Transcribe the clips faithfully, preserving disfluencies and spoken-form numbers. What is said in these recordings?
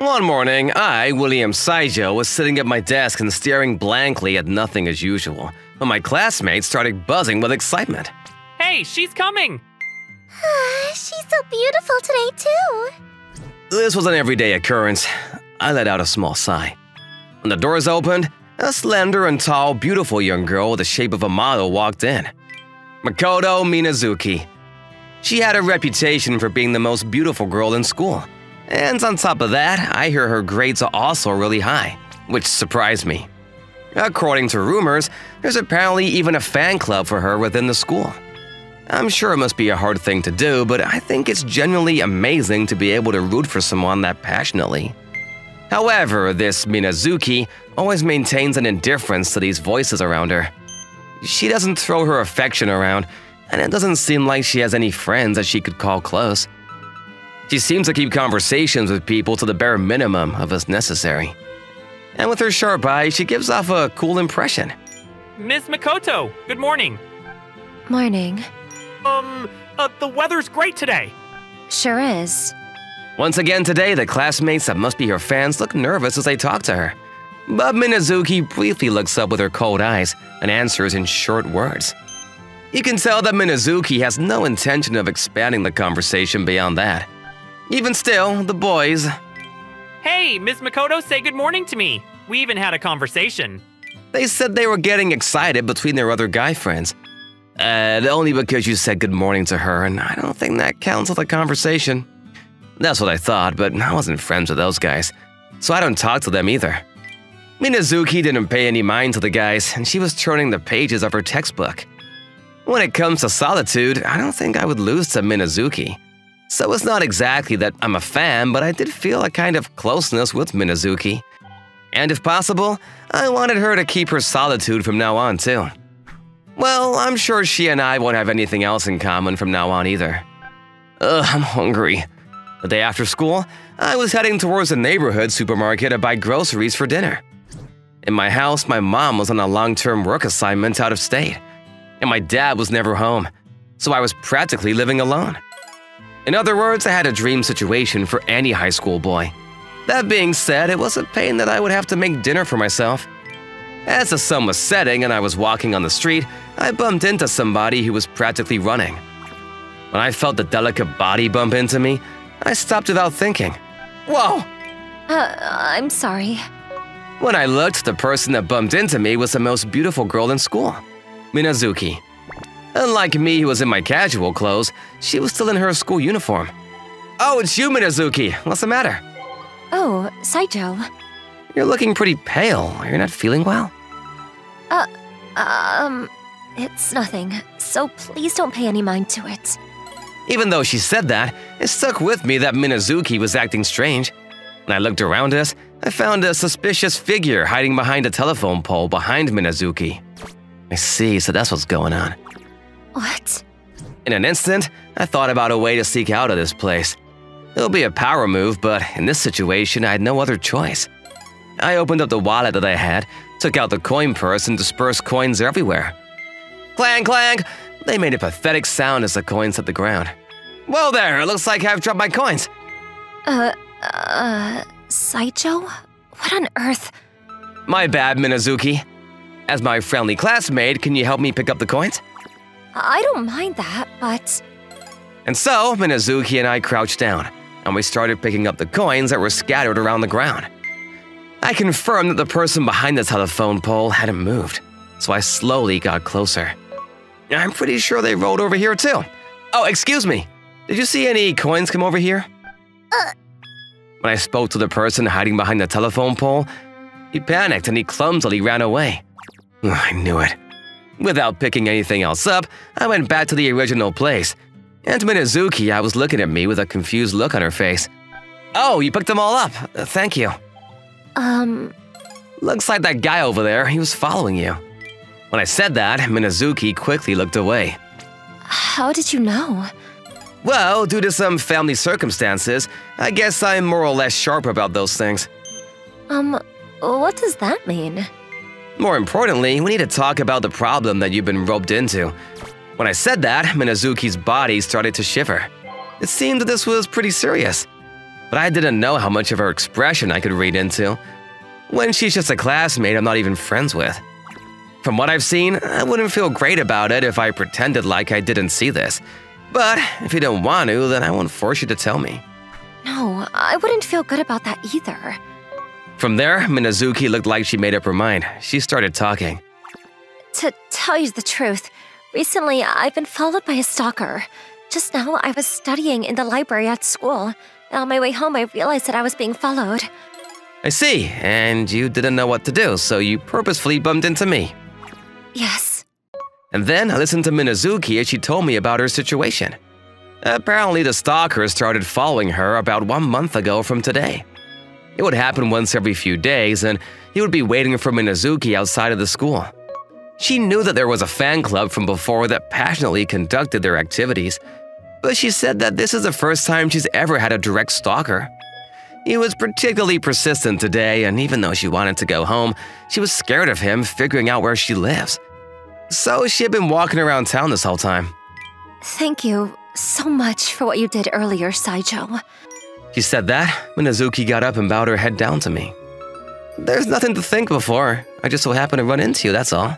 One morning, I, William Saijo, was sitting at my desk and staring blankly at nothing as usual, when my classmate started buzzing with excitement. Hey, she's coming! She's so beautiful today, too! This was an everyday occurrence. I let out a small sigh. When the doors opened, a slender and tall, beautiful young girl with the shape of a model walked in. Makoto Minazuki. She had a reputation for being the most beautiful girl in school. And on top of that, I hear her grades are also really high, which surprised me. According to rumors, there's apparently even a fan club for her within the school. I'm sure it must be a hard thing to do, but I think it's genuinely amazing to be able to root for someone that passionately. However, this Minazuki always maintains an indifference to these voices around her. She doesn't throw her affection around, and it doesn't seem like she has any friends that she could call close. She seems to keep conversations with people to the bare minimum of what's necessary. And with her sharp eyes, she gives off a cool impression. Miss Makoto, good morning. Morning. Um, uh, the weather's great today. Sure is. Once again today, the classmates that must be her fans look nervous as they talk to her. But Minazuki briefly looks up with her cold eyes and answers in short words. You can tell that Minazuki has no intention of expanding the conversation beyond that. Even still, the boys... Hey, Miss Makoto, say good morning to me. We even had a conversation. They said they were getting excited between their other guy friends. Uh, only because you said good morning to her, and I don't think that counts as a conversation. That's what I thought, but I wasn't friends with those guys, so I don't talk to them either. Minazuki didn't pay any mind to the guys, and she was turning the pages of her textbook. When it comes to solitude, I don't think I would lose to Minazuki. So it's not exactly that I'm a fan, but I did feel a kind of closeness with Minazuki. And if possible, I wanted her to keep her solitude from now on too. Well, I'm sure she and I won't have anything else in common from now on either. Ugh, I'm hungry. The day after school, I was heading towards the neighborhood supermarket to buy groceries for dinner. In my house, my mom was on a long-term work assignment out of state, and my dad was never home, so I was practically living alone. In other words, I had a dream situation for any high school boy. That being said, it was a pain that I would have to make dinner for myself. As the sun was setting and I was walking on the street, I bumped into somebody who was practically running. When I felt the delicate body bump into me, I stopped without thinking. Whoa! Uh, I'm sorry. When I looked, the person that bumped into me was the most beautiful girl in school, Minazuki. Unlike me, who was in my casual clothes, she was still in her school uniform. Oh, it's you, Minazuki. What's the matter? Oh, Saijo. You're looking pretty pale. You're not feeling well? Uh, um, it's nothing. So please don't pay any mind to it. Even though she said that, it stuck with me that Minazuki was acting strange. When I looked around us, I found a suspicious figure hiding behind a telephone pole behind Minazuki. I see, so that's what's going on. What? In an instant, I thought about a way to sneak out of this place. It'll be a power move, but in this situation, I had no other choice. I opened up the wallet that I had, took out the coin purse, and dispersed coins everywhere. Clang, clang! They made a pathetic sound as the coins hit the ground. Whoa there, it looks like I've dropped my coins! Uh, uh, Saijo? What on earth? My bad, Minazuki. As my friendly classmate, can you help me pick up the coins? I don't mind that, but... And so, Minazuki and I crouched down, and we started picking up the coins that were scattered around the ground. I confirmed that the person behind the telephone pole hadn't moved, so I slowly got closer. I'm pretty sure they rolled over here too. Oh, excuse me. Did you see any coins come over here? Uh. When I spoke to the person hiding behind the telephone pole, he panicked and he clumsily ran away. Oh, I knew it. Without picking anything else up, I went back to the original place. And Minazuki, I was looking at me with a confused look on her face. Oh, you picked them all up. Uh, thank you. Um... Looks like that guy over there, he was following you. When I said that, Minazuki quickly looked away. How did you know? Well, due to some family circumstances, I guess I'm more or less sharp about those things. Um, what does that mean? More importantly, we need to talk about the problem that you've been roped into. When I said that, Minazuki's body started to shiver. It seemed that this was pretty serious. but I didn't know how much of her expression I could read into, when she's just a classmate I'm not even friends with. From what I've seen, I wouldn't feel great about it if I pretended like I didn't see this. But if you don't want to, then I won't force you to tell me. No, I wouldn't feel good about that either. From there, Minazuki looked like she made up her mind. She started talking. To tell you the truth, recently I've been followed by a stalker. Just now I was studying in the library at school, and on my way home I realized that I was being followed. I see, and you didn't know what to do, so you purposefully bumped into me. Yes. And then I listened to Minazuki as she told me about her situation. Apparently the stalker started following her about one month ago from today. It would happen once every few days, and he would be waiting for Minazuki outside of the school. She knew that there was a fan club from before that passionately conducted their activities, but she said that this is the first time she's ever had a direct stalker. He was particularly persistent today, and even though she wanted to go home, she was scared of him figuring out where she lives. So she had been walking around town this whole time. Thank you so much for what you did earlier, Saijo. She said that when Minazuki got up and bowed her head down to me. There's nothing to think before. I just so happened to run into you, that's all.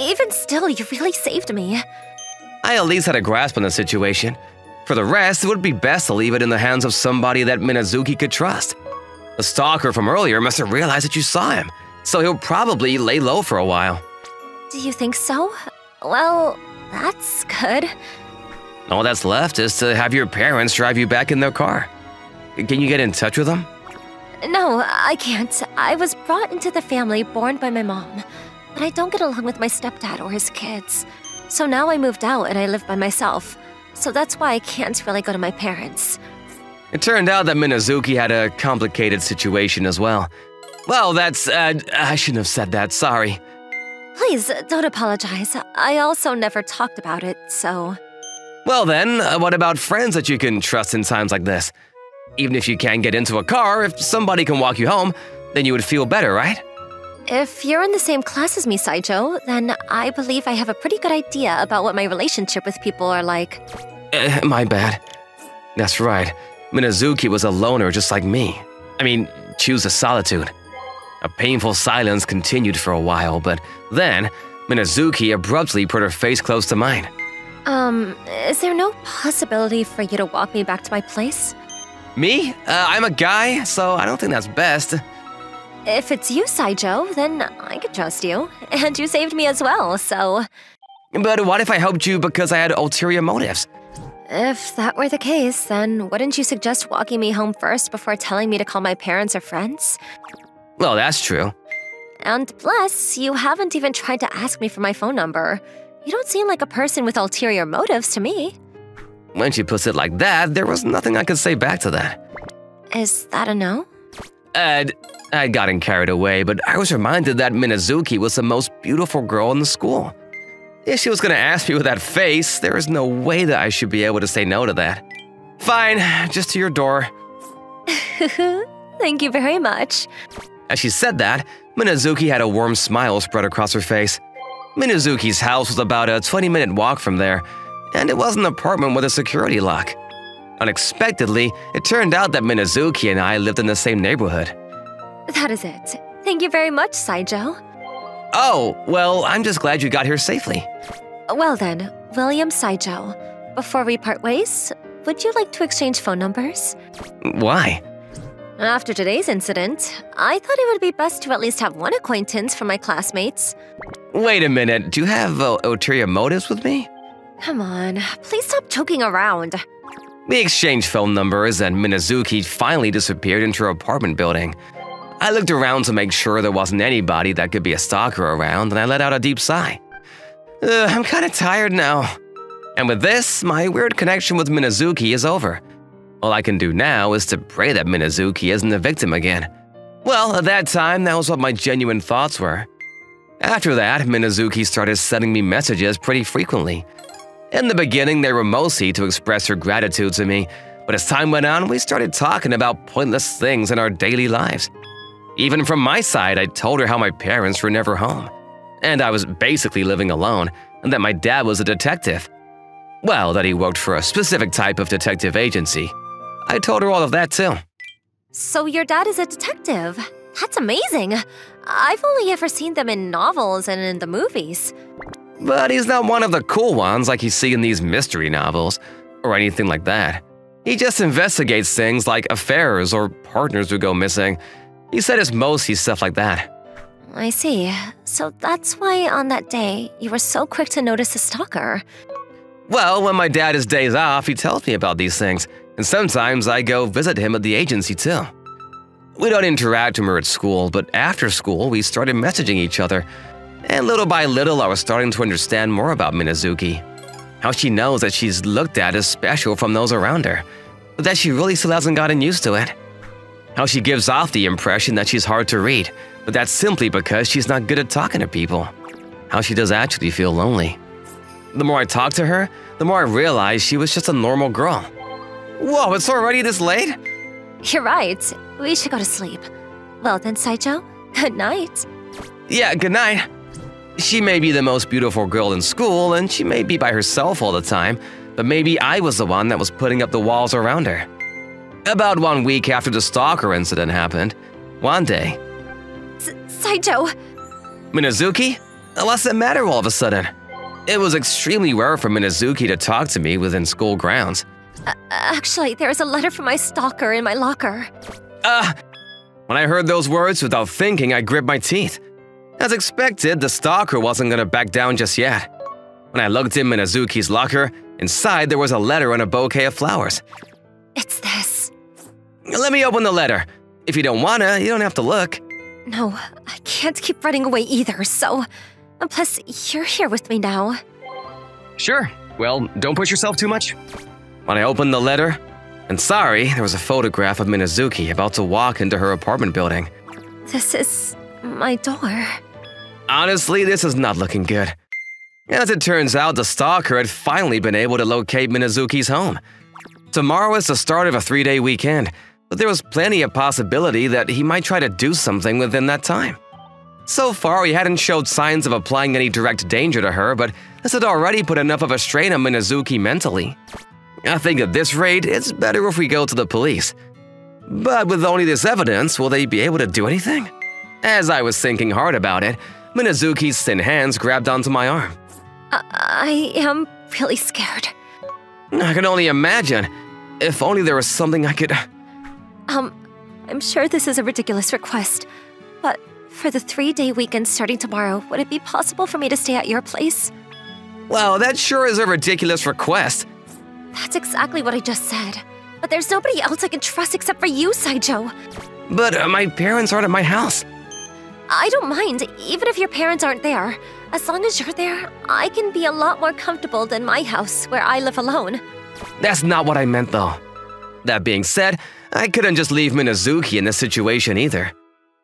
Even still, you really saved me. I at least had a grasp on the situation. For the rest, it would be best to leave it in the hands of somebody that Minazuki could trust. The stalker from earlier must have realized that you saw him, so he'll probably lay low for a while. Do you think so? Well, that's good. All that's left is to have your parents drive you back in their car. Can you get in touch with them? No, I can't. I was brought into the family born by my mom, but I don't get along with my stepdad or his kids. So now I moved out and I live by myself, so that's why I can't really go to my parents. It turned out that Minazuki had a complicated situation as well. Well, that's, uh, I shouldn't have said that, sorry. Please, don't apologize. I also never talked about it, so... Well then, uh, what about friends that you can trust in times like this? Even if you can't get into a car, if somebody can walk you home, then you would feel better, right? If you're in the same class as me, Saijo, then I believe I have a pretty good idea about what my relationship with people are like. Uh, my bad. That's right. Minazuki was a loner just like me. I mean, choose a solitude. A painful silence continued for a while, but then Minazuki abruptly put her face close to mine. Um, is there no possibility for you to walk me back to my place? Me? Uh, I'm a guy, so I don't think that's best. If it's you, Saijo, then I could trust you. And you saved me as well, so... But what if I helped you because I had ulterior motives? If that were the case, then wouldn't you suggest walking me home first before telling me to call my parents or friends? Well, that's true. And plus, you haven't even tried to ask me for my phone number. You don't seem like a person with ulterior motives to me. When she puts it like that, there was nothing I could say back to that. Is that a no? Uh, I'd gotten carried away, but I was reminded that Minazuki was the most beautiful girl in the school. If she was gonna ask me with that face, there is no way that I should be able to say no to that. Fine, just to your door. Thank you very much. As she said that, Minazuki had a warm smile spread across her face. Minazuki's house was about a twenty-minute walk from there, and it was an apartment with a security lock. Unexpectedly, it turned out that Minazuki and I lived in the same neighborhood. That is it. Thank you very much, Saijo. Oh, well, I'm just glad you got here safely. Well then, William Saijo, before we part ways, would you like to exchange phone numbers? Why? After today's incident, I thought it would be best to at least have one acquaintance from my classmates. Wait a minute, do you have uh, ulterior motives with me? Come on, please stop joking around. We exchanged phone numbers and Minazuki finally disappeared into her apartment building. I looked around to make sure there wasn't anybody that could be a stalker around and I let out a deep sigh. Uh, I'm kind of tired now. And with this, my weird connection with Minazuki is over. All I can do now is to pray that Minazuki isn't a victim again. Well, at that time, that was what my genuine thoughts were. After that, Minazuki started sending me messages pretty frequently. In the beginning, they were mostly to express her gratitude to me, but as time went on, we started talking about pointless things in our daily lives. Even from my side, I told her how my parents were never home, and I was basically living alone, and that my dad was a detective. Well, that he worked for a specific type of detective agency. I told her all of that too. So your dad is a detective? That's amazing! I've only ever seen them in novels and in the movies. But he's not one of the cool ones like you see in these mystery novels, or anything like that. He just investigates things like affairs or partners who go missing. He said it's mostly stuff like that. I see. So that's why on that day, you were so quick to notice the stalker. Well, when my dad is days off, he tells me about these things. And sometimes I go visit him at the agency too. We don't interact anymore at school, but after school, we started messaging each other. And little by little, I was starting to understand more about Minazuki. How she knows that she's looked at as special from those around her, but that she really still hasn't gotten used to it. How she gives off the impression that she's hard to read, but that's simply because she's not good at talking to people. How she does actually feel lonely. The more I talked to her, the more I realized she was just a normal girl. Whoa, it's already this late? You're right. We should go to sleep. Well then, Saijo, good night. Yeah, good night. She may be the most beautiful girl in school, and she may be by herself all the time, but maybe I was the one that was putting up the walls around her. About one week after the stalker incident happened, one day... Saijo! Minazuki? What's the matter all of a sudden? It was extremely rare for Minazuki to talk to me within school grounds. Uh, actually, there is a letter from my stalker in my locker. Uh, when I heard those words, without thinking, I gripped my teeth. As expected, the stalker wasn't going to back down just yet. When I looked in Minazuki's locker, inside there was a letter and a bouquet of flowers. It's this. Let me open the letter. If you don't wanna, you don't have to look. No, I can't keep running away either, so... And plus, you're here with me now. Sure. Well, don't push yourself too much. When I opened the letter, and sorry, there was a photograph of Minazuki about to walk into her apartment building. This is my door. Honestly, this is not looking good. As it turns out, the stalker had finally been able to locate Minazuki's home. Tomorrow is the start of a three-day weekend, but there was plenty of possibility that he might try to do something within that time. So far, he hadn't showed signs of applying any direct danger to her, but this had already put enough of a strain on Minazuki mentally. I think at this rate, it's better if we go to the police. But with only this evidence, will they be able to do anything? As I was thinking hard about it, Minazuki's thin hands grabbed onto my arm. I, I am really scared. I can only imagine. If only there was something I could... Um, I'm sure this is a ridiculous request, but for the three-day weekend starting tomorrow, would it be possible for me to stay at your place? Well, that sure is a ridiculous request. That's exactly what I just said. But there's nobody else I can trust except for you, Saijo. But uh, my parents aren't at my house. I don't mind, even if your parents aren't there. As long as you're there, I can be a lot more comfortable than my house, where I live alone. That's not what I meant, though. That being said, I couldn't just leave Minazuki in this situation either.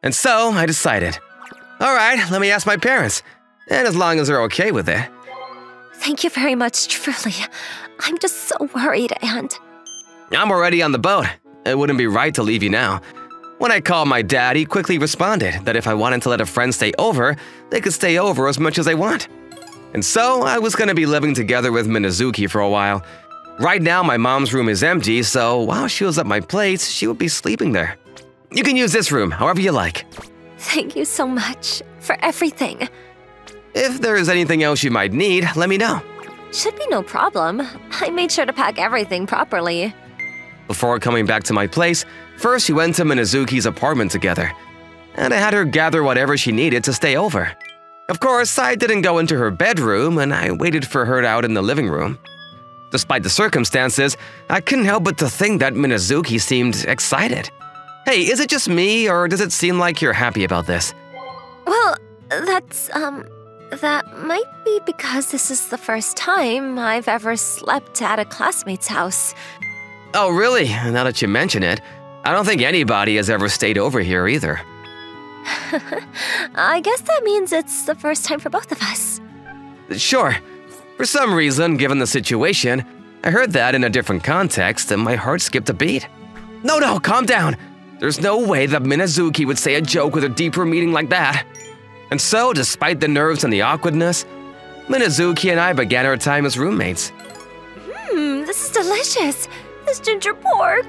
And so, I decided. Alright, let me ask my parents. And as long as they're okay with it. Thank you very much, truly. I'm just so worried, and... I'm already on the boat. It wouldn't be right to leave you now. When I called my dad, he quickly responded that if I wanted to let a friend stay over, they could stay over as much as they want. And so, I was going to be living together with Minazuki for a while. Right now, my mom's room is empty, so while she was at my place, she would be sleeping there. You can use this room, however you like. Thank you so much for everything. If there is anything else you might need, let me know. Should be no problem. I made sure to pack everything properly. Before coming back to my place, first she went to Minazuki's apartment together, and I had her gather whatever she needed to stay over. Of course, I didn't go into her bedroom, and I waited for her out in the living room. Despite the circumstances, I couldn't help but to think that Minazuki seemed excited. Hey, is it just me, or does it seem like you're happy about this? Well, that's, um, that might be because this is the first time I've ever slept at a classmate's house. Oh, really? Now that you mention it, I don't think anybody has ever stayed over here either. I guess that means it's the first time for both of us. Sure. For some reason, given the situation, I heard that in a different context and my heart skipped a beat. No, no, calm down. There's no way that Minazuki would say a joke with a deeper meaning like that. And so, despite the nerves and the awkwardness, Minazuki and I began our time as roommates. Mmm, this is delicious. This ginger pork.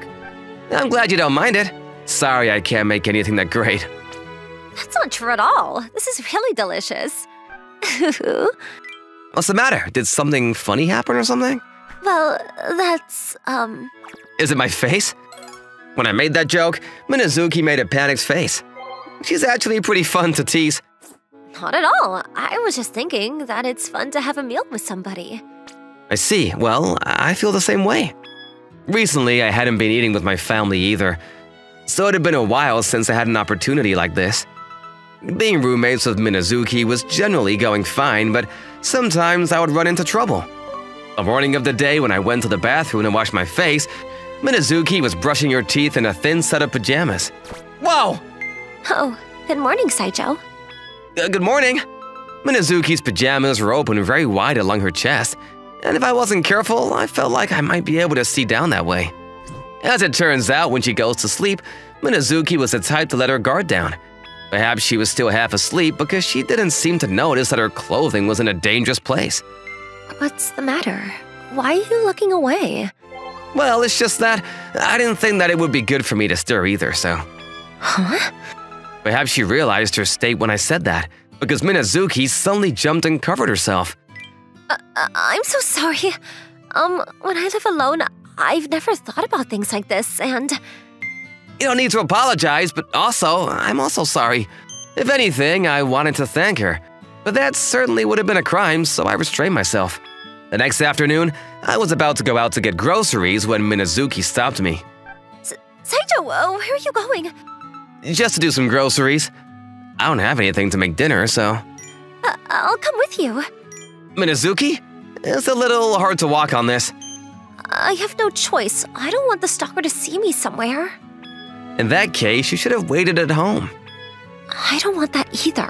I'm glad you don't mind it. Sorry I can't make anything that great. That's not true at all. This is really delicious. What's the matter? Did something funny happen or something? Well, that's, um... Is it my face? When I made that joke, Minazuki made a panicked face. She's actually pretty fun to tease. Not at all. I was just thinking that it's fun to have a meal with somebody. I see. Well, I feel the same way. Recently, I hadn't been eating with my family either, so it had been a while since I had an opportunity like this. Being roommates with Minazuki was generally going fine, but sometimes I would run into trouble. The morning of the day when I went to the bathroom to wash my face, Minazuki was brushing her teeth in a thin set of pajamas. Whoa! Oh, good morning, Saijo. Uh, good morning. Minazuki's pajamas were open very wide along her chest, and if I wasn't careful, I felt like I might be able to see down that way. As it turns out, when she goes to sleep, Minazuki was the type to let her guard down. Perhaps she was still half asleep because she didn't seem to notice that her clothing was in a dangerous place. What's the matter? Why are you looking away? Well, it's just that I didn't think that it would be good for me to stir either, so... Huh? Perhaps she realized her state when I said that, because Minazuki suddenly jumped and covered herself. Uh, I'm so sorry. Um, when I live alone, I've never thought about things like this, and... You don't need to apologize, but also, I'm also sorry. If anything, I wanted to thank her, but that certainly would have been a crime, so I restrained myself. The next afternoon, I was about to go out to get groceries when Minazuki stopped me. Saijo, where are you going? Just to do some groceries. I don't have anything to make dinner, so... Uh, I'll come with you. Minazuki? It's a little hard to walk on this. I have no choice. I don't want the stalker to see me somewhere. In that case, you should have waited at home. I don't want that either.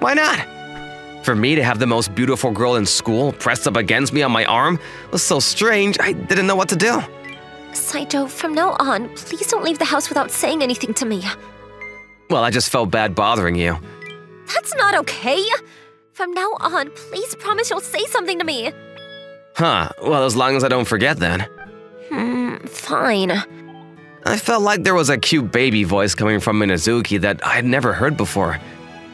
Why not? For me to have the most beautiful girl in school pressed up against me on my arm was so strange, I didn't know what to do. Saijo, from now on, please don't leave the house without saying anything to me. Well, I just felt bad bothering you. That's not okay. From now on, please promise you'll say something to me. Huh, well, as long as I don't forget then. Hmm, fine. I felt like there was a cute baby voice coming from Minazuki that I'd never heard before.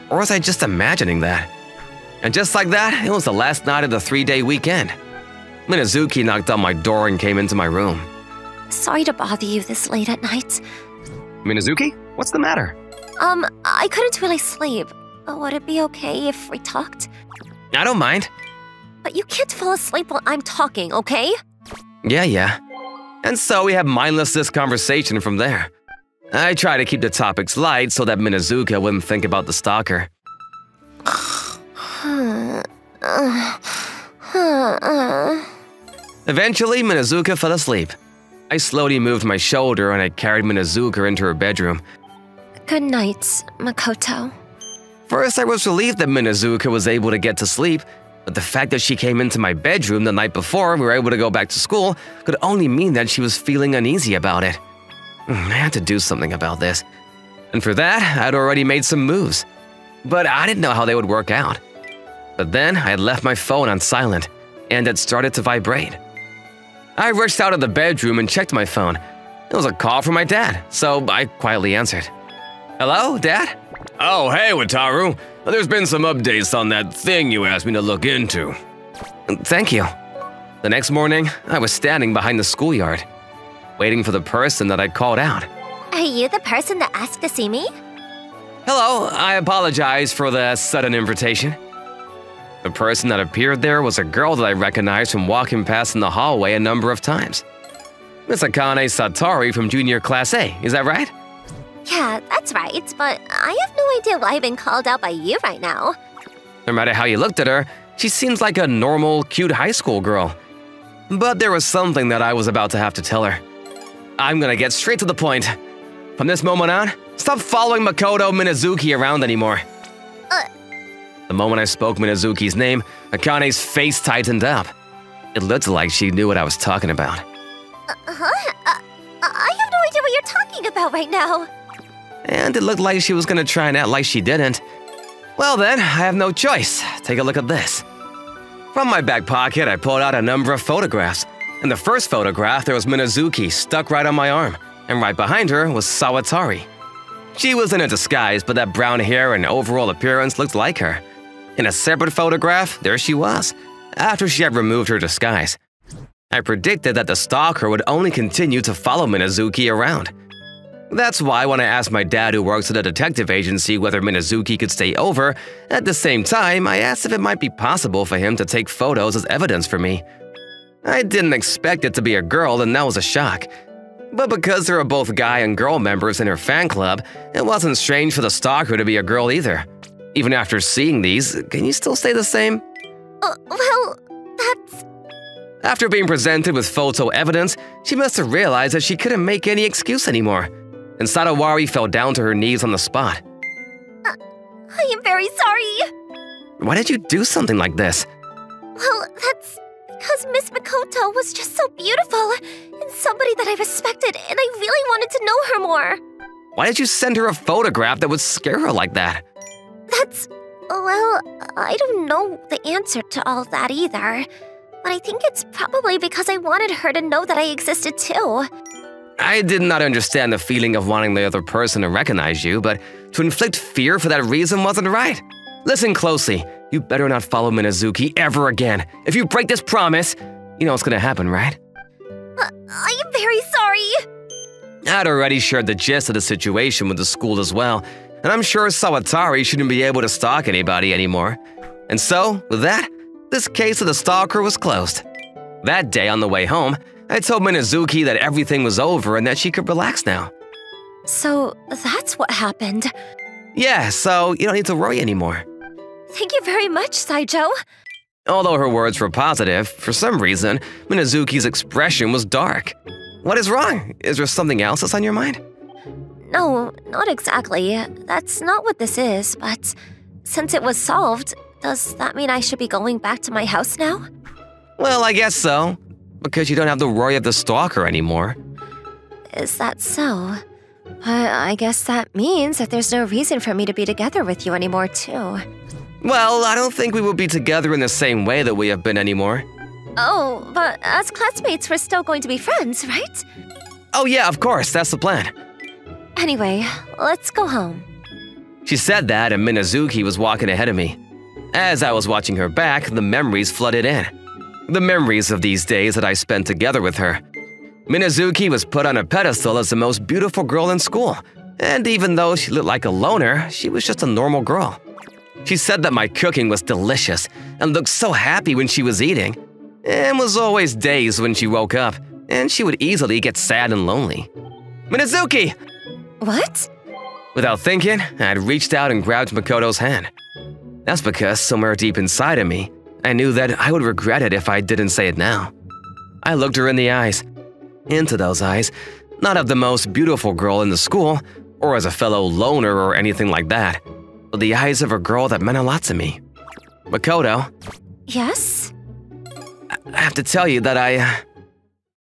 Or was I just imagining that? And just like that, it was the last night of the three-day weekend. Minazuki knocked on my door and came into my room. Sorry to bother you this late at night. Minazuki, what's the matter? Um, I couldn't really sleep. Would it be okay if we talked? I don't mind. But you can't fall asleep while I'm talking, okay? Yeah, yeah. And so we have mindless conversation from there. I try to keep the topics light so that Minazuki wouldn't think about the stalker. Eventually, Minazuki fell asleep. I slowly moved my shoulder and I carried Minazuki into her bedroom. Good night, Makoto. First, I was relieved that Minazuki was able to get to sleep, but the fact that she came into my bedroom the night before and we were able to go back to school could only mean that she was feeling uneasy about it. I had to do something about this. And for that, I'd already made some moves. But I didn't know how they would work out. But then, I had left my phone on silent, and it started to vibrate. I rushed out of the bedroom and checked my phone. It was a call from my dad, so I quietly answered. Hello, Dad? Oh, hey, Wataru. There's been some updates on that thing you asked me to look into. Thank you. The next morning, I was standing behind the schoolyard, waiting for the person that I called out. Are you the person that asked to see me? Hello, I apologize for the sudden invitation. The person that appeared there was a girl that I recognized from walking past in the hallway a number of times. Miss Akane Satari from Junior Class A, is that right? Yeah, that's right, but I have no idea why I've been called out by you right now. No matter how you looked at her, she seems like a normal, cute high school girl. But there was something that I was about to have to tell her. I'm gonna get straight to the point. From this moment on, stop following Makoto Minazuki around anymore. Uh. The moment I spoke Minazuki's name, Akane's face tightened up. It looked like she knew what I was talking about. Uh-huh? Uh, I have no idea what you're talking about right now. And it looked like she was gonna try and act like she didn't. Well then, I have no choice. Take a look at this. From my back pocket, I pulled out a number of photographs. In the first photograph, there was Minazuki stuck right on my arm. and right behind her was Sawatari. She was in a disguise, but that brown hair and overall appearance looked like her. In a separate photograph, there she was, after she had removed her disguise. I predicted that the stalker would only continue to follow Minazuki around. That's why when I asked my dad, who works at a detective agency, whether Minazuki could stay over, at the same time I asked if it might be possible for him to take photos as evidence for me. I didn't expect it to be a girl, and that was a shock. But because there were both guy and girl members in her fan club, it wasn't strange for the stalker to be a girl either. Even after seeing these, can you still stay the same? Uh, well, that's… After being presented with photo evidence, she must have realized that she couldn't make any excuse anymore, and Satawari fell down to her knees on the spot. Uh, I am very sorry. Why did you do something like this? Well, that's… because Miss Makoto was just so beautiful, and somebody that I respected, and I really wanted to know her more. Why did you send her a photograph that would scare her like that? That's… well, I don't know the answer to all that either. But I think it's probably because I wanted her to know that I existed too. I did not understand the feeling of wanting the other person to recognize you, but to inflict fear for that reason wasn't right. Listen closely. You better not follow Minazuki ever again. If you break this promise, you know what's gonna happen, right? Uh, I am very sorry. I'd already shared the gist of the situation with the school as well, and I'm sure Sawatari shouldn't be able to stalk anybody anymore. And so, with that, this case of the stalker was closed. That day on the way home, I told Minazuki that everything was over and that she could relax now. So, that's what happened. Yeah, so you don't need to worry anymore. Thank you very much, Saijo. Although her words were positive, for some reason, Minazuki's expression was dark. What is wrong? Is there something else that's on your mind? No, not exactly. That's not what this is, but since it was solved, does that mean I should be going back to my house now? Well, I guess so, because you don't have to worry of the stalker anymore. Is that so? I, I guess that means that there's no reason for me to be together with you anymore, too. Well, I don't think we will be together in the same way that we have been anymore. Oh, but as classmates, we're still going to be friends, right? Oh yeah, of course, that's the plan. Anyway, let's go home. She said that, and Minazuki was walking ahead of me. As I was watching her back, the memories flooded in. The memories of these days that I spent together with her. Minazuki was put on a pedestal as the most beautiful girl in school, and even though she looked like a loner, she was just a normal girl. She said that my cooking was delicious and looked so happy when she was eating, and was always dazed when she woke up, and she would easily get sad and lonely. Minazuki! What? Without thinking, I had reached out and grabbed Makoto's hand. That's because somewhere deep inside of me, I knew that I would regret it if I didn't say it now. I looked her in the eyes. Into those eyes, not of the most beautiful girl in the school, or as a fellow loner or anything like that, but the eyes of a girl that meant a lot to me. Makoto? Yes? I have to tell you that I…